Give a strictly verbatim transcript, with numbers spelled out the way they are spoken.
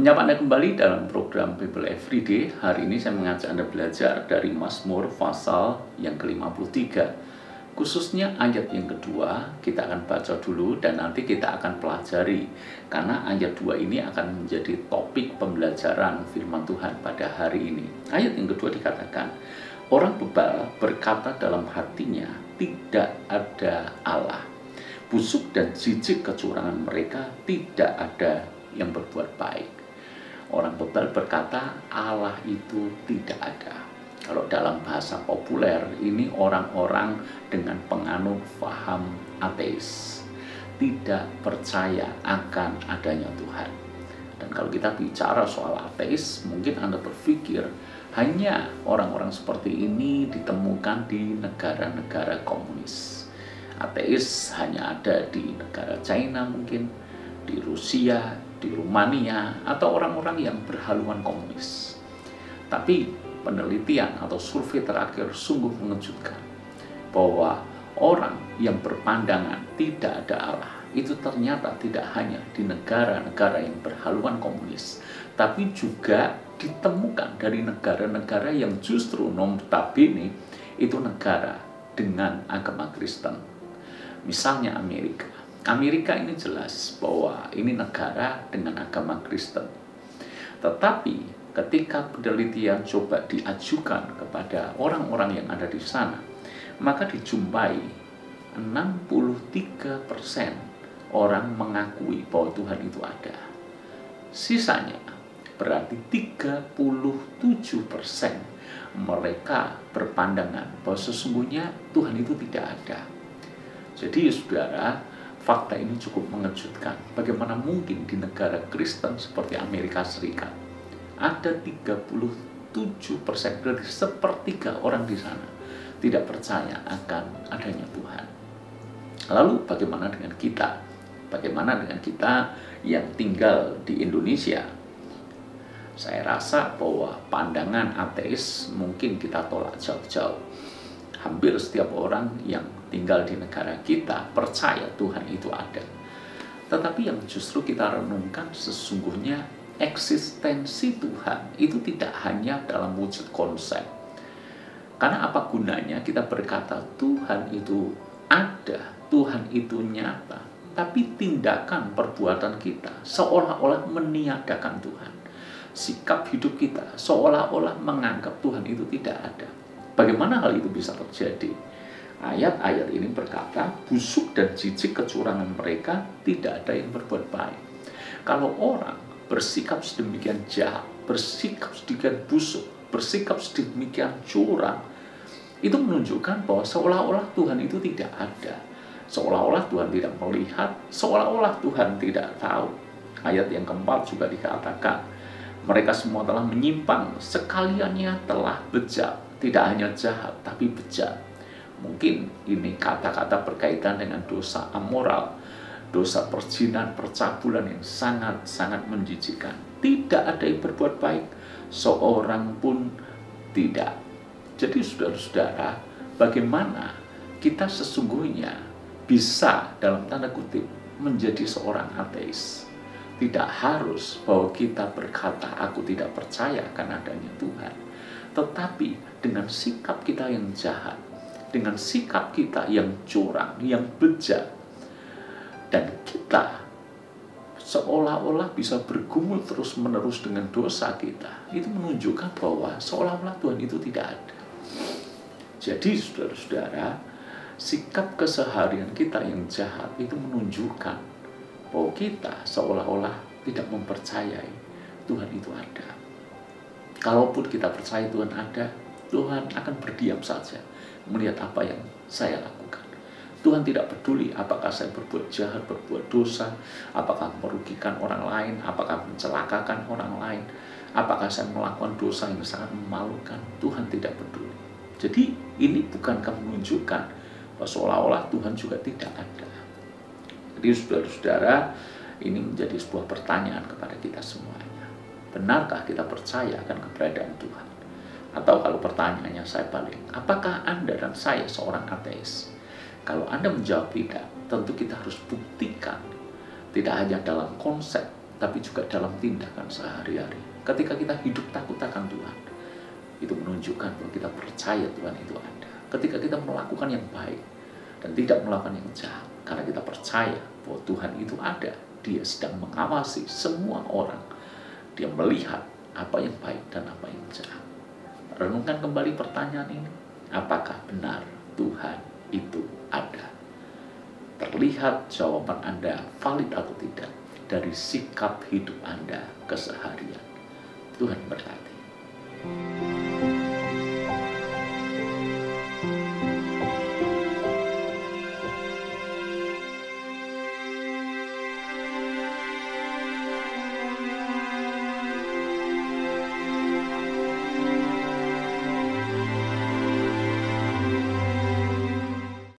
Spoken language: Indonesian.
Menyapa Anda kembali dalam program Bible Everyday. Hari ini saya mengajak Anda belajar dari Masmur pasal yang ke lima puluh tiga. Khususnya ayat yang kedua, kita akan baca dulu dan nanti kita akan pelajari. Karena ayat dua ini akan menjadi topik pembelajaran firman Tuhan pada hari ini. Ayat yang kedua dikatakan, orang bebal berkata dalam hatinya, tidak ada Allah. Busuk dan jijik kecurangan mereka, tidak ada yang berbuat baik. Orang bebal berkata, Allah itu tidak ada. Kalau dalam bahasa populer, ini orang-orang dengan penganut paham ateis, tidak percaya akan adanya Tuhan. Dan kalau kita bicara soal ateis, mungkin Anda berpikir hanya orang-orang seperti ini ditemukan di negara-negara komunis. Ateis hanya ada di negara China mungkin, di Rusia, di Rumania, atau orang-orang yang berhaluan komunis. Tapi penelitian atau survei terakhir sungguh mengejutkan bahwa orang yang berpandangan tidak ada Allah itu ternyata tidak hanya di negara-negara yang berhaluan komunis, tapi juga ditemukan dari negara-negara yang justru notabene itu negara dengan agama Kristen. Misalnya Amerika. Amerika ini jelas bahwa ini negara dengan agama Kristen. Tetapi ketika penelitian coba diajukan kepada orang-orang yang ada di sana, maka dijumpai enam puluh tiga persen orang mengakui bahwa Tuhan itu ada. Sisanya berarti tiga puluh tujuh persen mereka berpandangan bahwa sesungguhnya Tuhan itu tidak ada. Jadi saudara, fakta ini cukup mengejutkan. Bagaimana mungkin di negara Kristen seperti Amerika Serikat ada tiga puluh tujuh persen dari sepertiga orang di sana tidak percaya akan adanya Tuhan. Lalu bagaimana dengan kita? Bagaimana dengan kita yang tinggal di Indonesia? Saya rasa bahwa pandangan ateis mungkin kita tolak jauh-jauh. Hampir setiap orang yang tinggal di negara kita percaya Tuhan itu ada. Tetapi yang justru kita renungkan sesungguhnya eksistensi Tuhan itu tidak hanya dalam wujud konsep. Karena apa gunanya kita berkata Tuhan itu ada, Tuhan itu nyata, tapi tindakan perbuatan kita seolah-olah meniadakan Tuhan. Sikap hidup kita seolah-olah menganggap Tuhan itu tidak ada. Bagaimana hal itu bisa terjadi? Ayat-ayat ini berkata, busuk dan jijik kecurangan mereka, tidak ada yang berbuat baik. Kalau orang bersikap sedemikian jahat, bersikap sedemikian busuk, bersikap sedemikian curang, itu menunjukkan bahwa seolah-olah Tuhan itu tidak ada. Seolah-olah Tuhan tidak melihat, seolah-olah Tuhan tidak tahu. Ayat yang keempat juga dikatakan, mereka semua telah menyimpang, sekaliannya telah bejat. Tidak hanya jahat, tapi bejat. Mungkin ini kata-kata berkaitan dengan dosa amoral, dosa perzinahan, percabulan yang sangat-sangat menjijikkan. Tidak ada yang berbuat baik, seorang pun tidak. Jadi saudara-saudara, bagaimana kita sesungguhnya bisa dalam tanda kutip menjadi seorang ateis? Tidak harus bahwa kita berkata aku tidak percaya akan adanya Tuhan, tetapi dengan sikap kita yang jahat, dengan sikap kita yang curang, yang bejat, dan kita seolah-olah bisa bergumul terus-menerus dengan dosa kita, itu menunjukkan bahwa seolah-olah Tuhan itu tidak ada. Jadi saudara-saudara, sikap keseharian kita yang jahat itu menunjukkan bahwa kita seolah-olah tidak mempercayai Tuhan itu ada. Kalaupun kita percaya Tuhan ada, Tuhan akan berdiam saja melihat apa yang saya lakukan. Tuhan tidak peduli apakah saya berbuat jahat, berbuat dosa, apakah merugikan orang lain, apakah mencelakakan orang lain, apakah saya melakukan dosa yang sangat memalukan. Tuhan tidak peduli. Jadi ini bukankah menunjukkan bahwa seolah-olah Tuhan juga tidak ada. Jadi saudara-saudara, ini menjadi sebuah pertanyaan kepada kita semuanya. Benarkah kita percaya akan keberadaan Tuhan? Atau kalau pertanyaannya saya balik, apakah Anda dan saya seorang ateis? Kalau Anda menjawab tidak, tentu kita harus buktikan. Tidak hanya dalam konsep, tapi juga dalam tindakan sehari-hari. Ketika kita hidup takut akan Tuhan, itu menunjukkan bahwa kita percaya Tuhan itu ada. Ketika kita melakukan yang baik dan tidak melakukan yang jahat, karena kita percaya bahwa Tuhan itu ada, Dia sedang mengawasi semua orang, Dia melihat apa yang baik dan apa yang jahat. Renungkan kembali pertanyaan ini, apakah benar Tuhan itu ada? Terlihat jawaban Anda valid atau tidak dari sikap hidup Anda keseharian. Tuhan berkati.